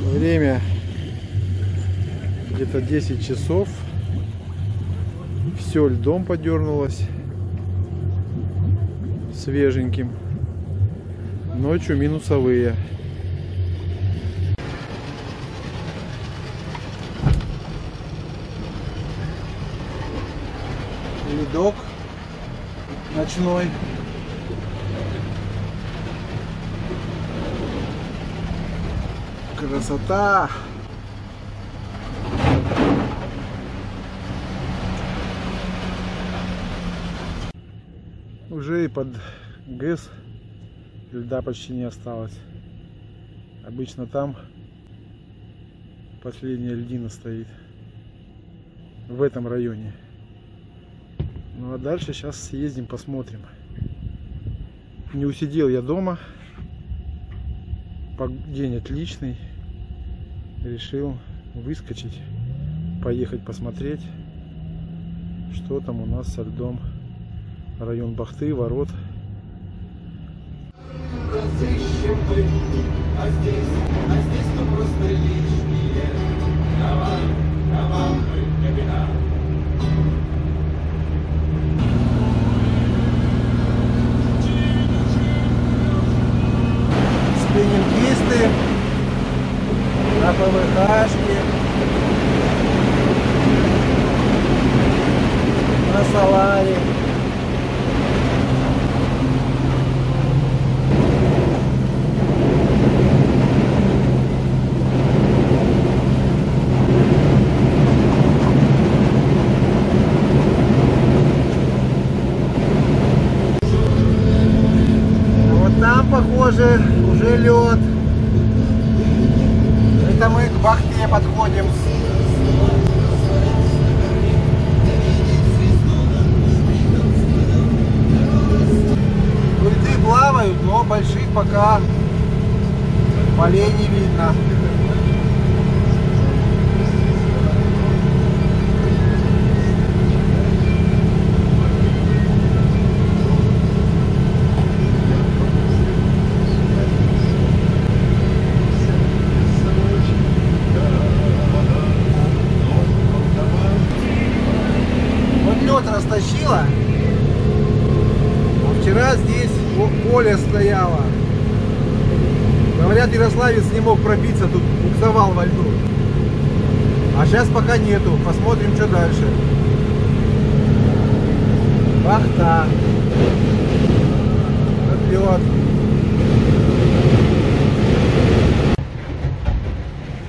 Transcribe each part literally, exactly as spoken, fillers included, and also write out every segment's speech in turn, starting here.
Время где-то десять часов. Все льдом подернулось, свеженьким. Ночью минусовые. Ледок ночной. Красота! Уже и под ГЭС льда почти не осталось. Обычно там последняя льдина стоит. В этом районе. Ну а дальше сейчас съездим, посмотрим. Не усидел я дома. День отличный. Решил выскочить, поехать посмотреть, что там у нас со льдом. Район Бахты, ворот. Спиннингисты на ПВХшке, на саларе. Уже, уже лед. Это мы к Бахте подходим. Льды плавают, но больших пока полей не видно. Растащила. А вчера здесь поле стояло. Говорят, ярославец не мог пробиться, тут буксовал во льду. А сейчас пока нету. Посмотрим, что дальше. Бахта. Лед.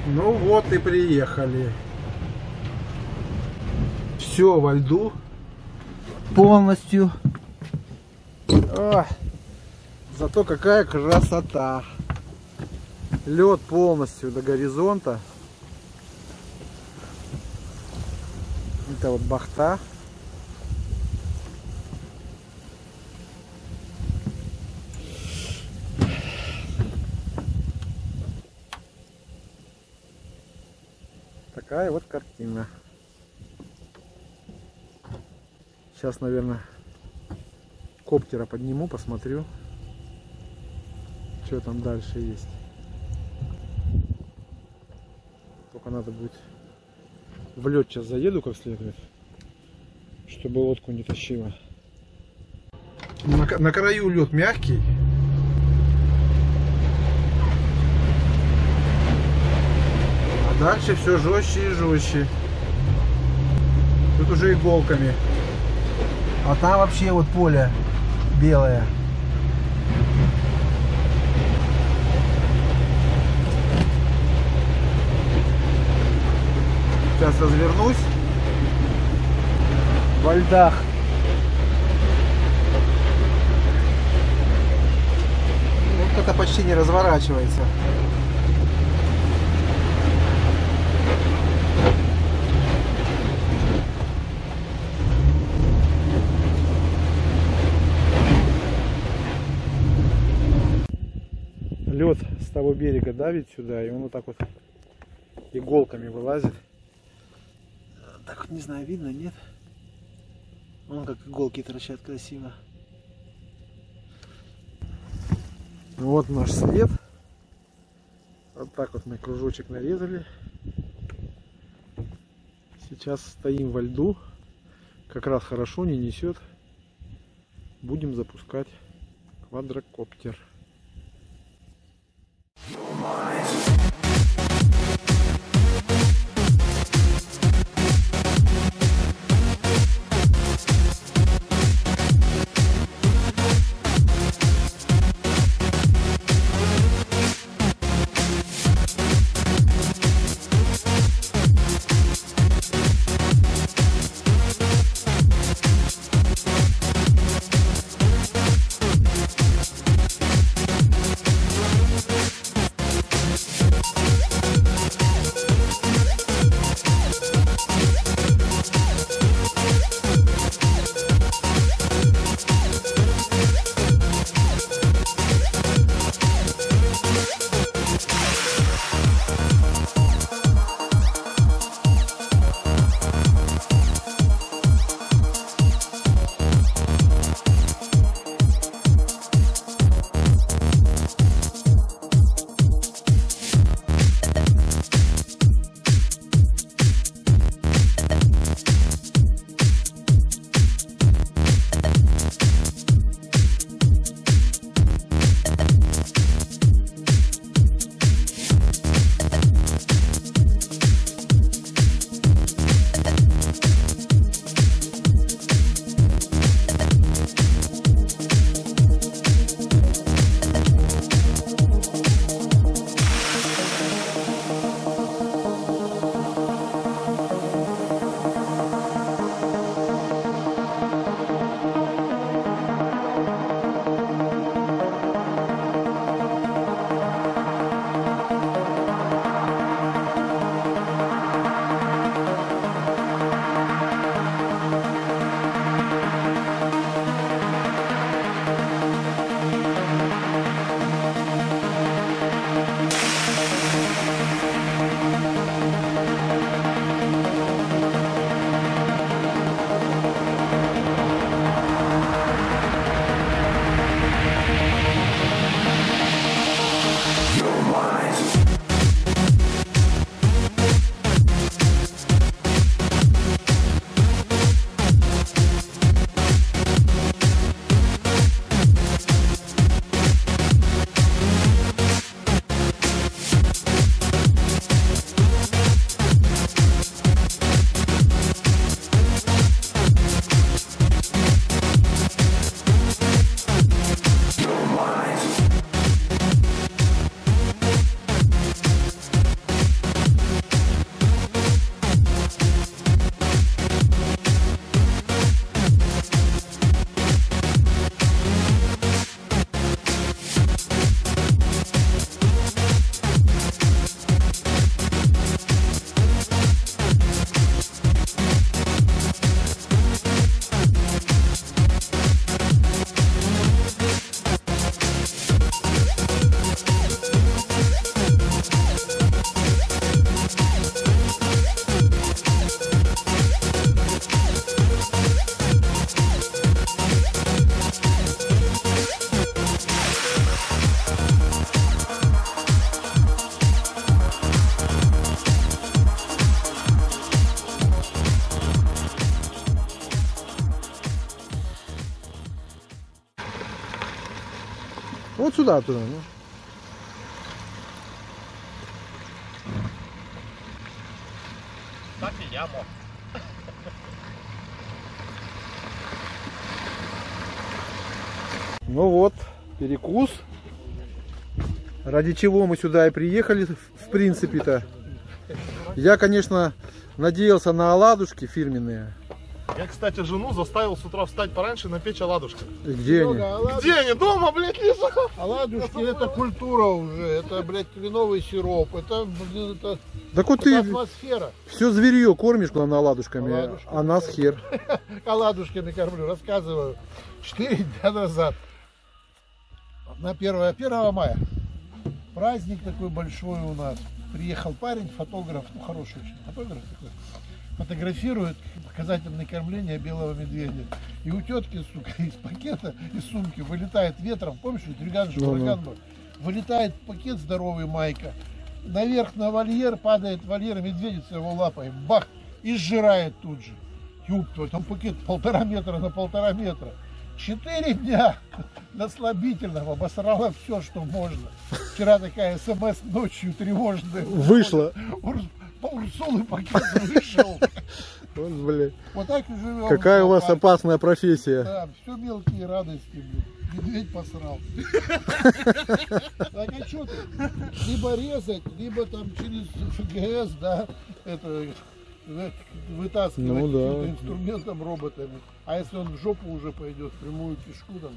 Ну вот и приехали. Все во льду. Полностью. О, зато какая красота. Лед полностью до горизонта. Это вот Бахта. Такая вот картина. Сейчас, наверное, коптера подниму, посмотрю, что там дальше есть. Только надо будет в лед сейчас заеду как следует, чтобы лодку не тащила. На, на краю лед мягкий. А дальше все жестче и жестче. Тут уже иголками. А там вообще вот поле белое. Сейчас развернусь. Во льдах. Вот это почти не разворачивается. Лед с того берега давит сюда, и он вот так вот иголками вылазит. Так вот, не знаю, видно, нет? Вон как иголки торчат красиво. Вот наш след. Вот так вот мы кружочек нарезали. Сейчас стоим во льду. Как раз хорошо, не несет. Будем запускать квадрокоптер. Вот сюда туда. Ну. Ставь яму. Ну вот, перекус. Ради чего мы сюда и приехали, в принципе-то. Я, конечно, надеялся на оладушки фирменные. Я, кстати, жену заставил с утра встать пораньше и напечь оладушки. Где они? Где они? Дома, блядь, лежат. Оладушки — это культура уже, это, блядь, кленовый сироп, это, блин, это, так вот это ты атмосфера. Все зверье кормишь, главное, оладушками, оладушки, а нас хер. Оладушки накормлю, рассказываю. Четыре дня назад, на первое мая, праздник такой большой у нас. Приехал парень, фотограф, ну, хороший очень фотограф такой. Фотографируют показательное кормление белого медведя. И у тетки, сука, из пакета, из сумки вылетает ветром, помнишь, ураган же, ураган был, вылетает пакет здоровый, майка, наверх на вольер, падает вольер, медведица его лапой, бах, и сжирает тут же. Юб, там пакет полтора метра на полтора метра. Четыре дня на слабительном обосрала все, что можно. Вчера такая смс ночью тревожная. Вышла. Урс, по Урсулы пакет вышел. Вот, блин. Вот так и живем. Какая у вас опасная профессия. Да, все мелкие радости, блин. Медведь посрал. Так а что ты? Либо резать, либо там через ФГС, да, это... вытаскивать, ну, да, инструментом, роботами. А если он в жопу уже пойдет, прямую кишку там.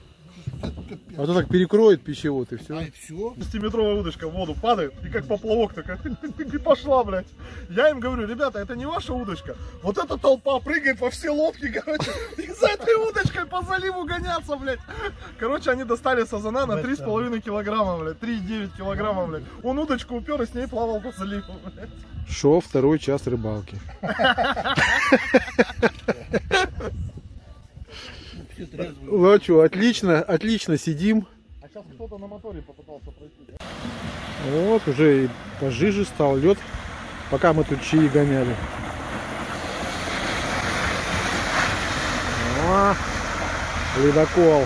А то так перекроет пищевод и все. А и все. шестиметровая удочка в воду падает и как поплавок такая. И пошла, блядь. Я им говорю, ребята, это не ваша удочка. Вот эта толпа прыгает по все лодки, короче. И за этой удочкой по заливу гоняться, блядь. Короче, они достали сазана на три с половиной килограмма, блядь. три и девять килограмма, блядь. Он удочку упер и с ней плавал по заливу, блядь. Шо, второй час рыбалки. Ну что, отлично, отлично сидим. А сейчас кто-то на моторе попытался пройти. Вот, уже и пожиже стал лед, пока мы тут чаи гоняли. О, ледокол.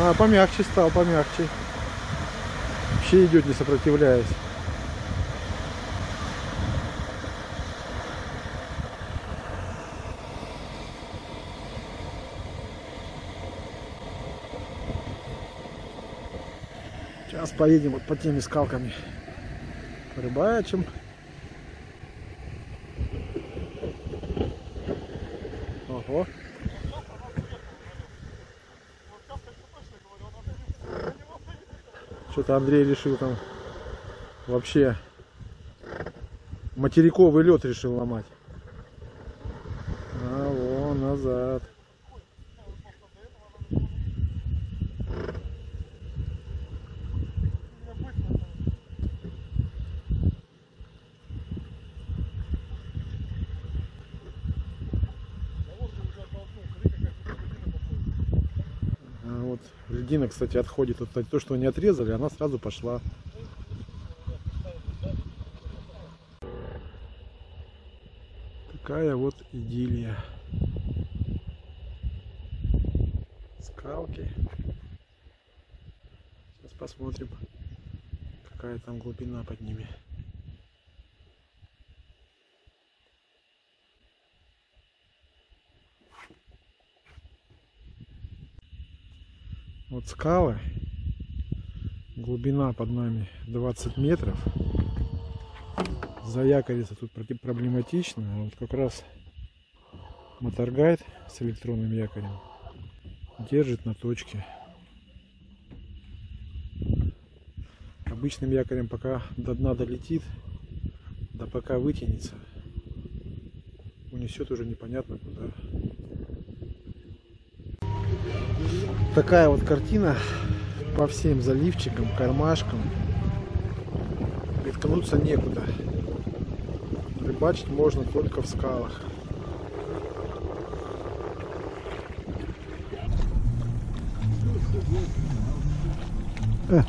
А, помягче стал, помягче. Вообще идет, не сопротивляясь. Сейчас поедем вот по теми скалками, порыбачим. Ого. Что-то Андрей решил там вообще материковый лед решил ломать. А вон назад. Льдина, кстати, отходит от то, что они отрезали, она сразу пошла. Такая вот идиллия. Скалки. Сейчас посмотрим, какая там глубина под ними. Вот скалы, глубина под нами двадцать метров, заякориться тут проблематично, вот как раз моторгайд с электронным якорем держит на точке. Обычным якорем пока до дна долетит, да пока вытянется, унесет уже непонятно куда. Такая вот картина по всем заливчикам, кармашкам. Приткнуться некуда. Рыбачить можно только в скалах. Э.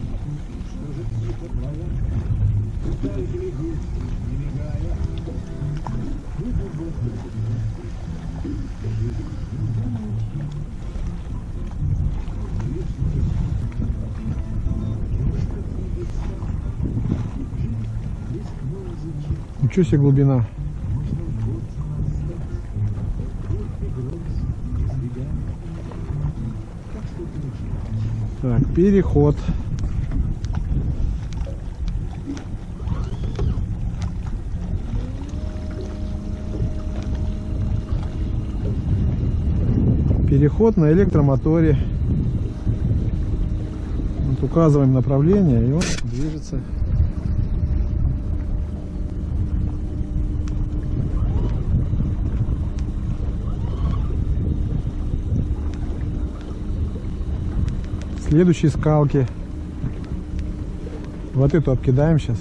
Ничего себе глубина. Так, переход. Переход на электромоторе. Вот указываем направление, и он движется. Следующие скалки. Вот эту обкидаем сейчас.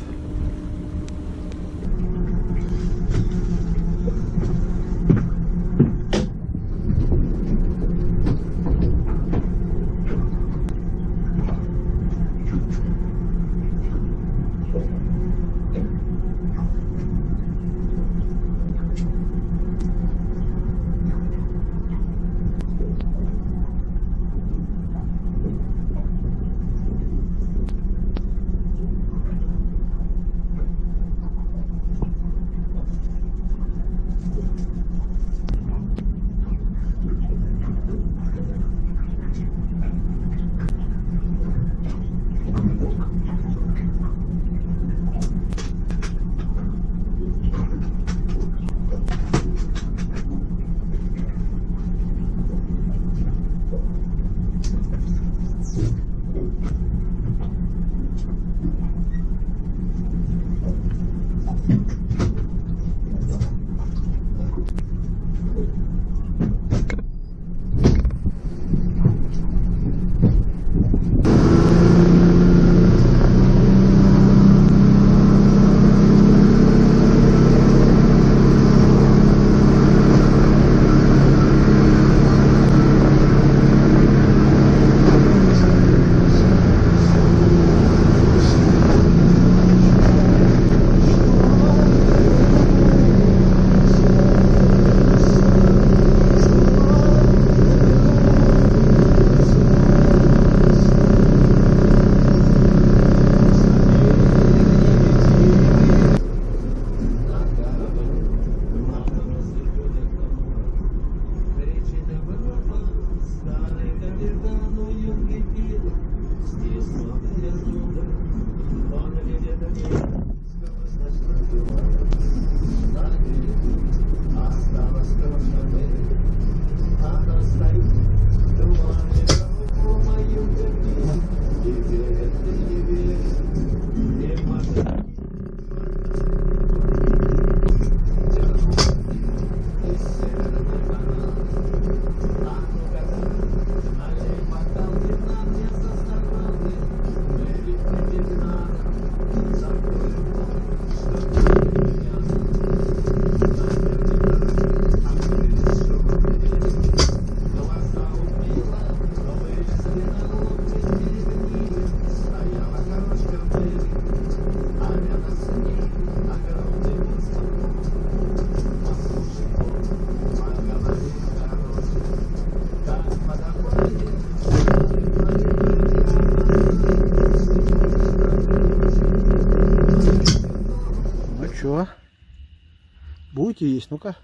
какие есть, ну-ка.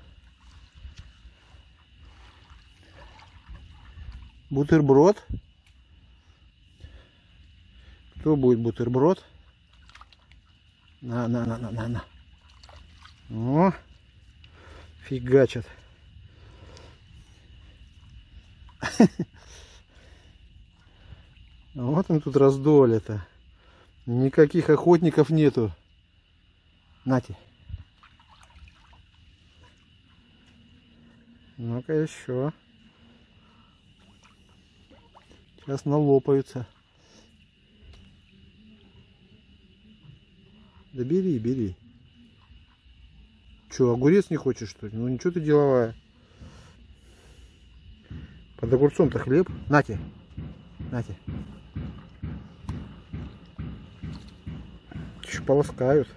Бутерброд. Кто будет бутерброд? На, на, на, на, на, на. О, фигачат. Вот он тут раздоле-то. Никаких охотников нету. Нате. Ну-ка еще. Сейчас налопаются. Да бери, бери. Че, огурец не хочешь, что ли? Ну ничего ты деловая. Под огурцом-то хлеб. Нате. Нате. Еще полоскают.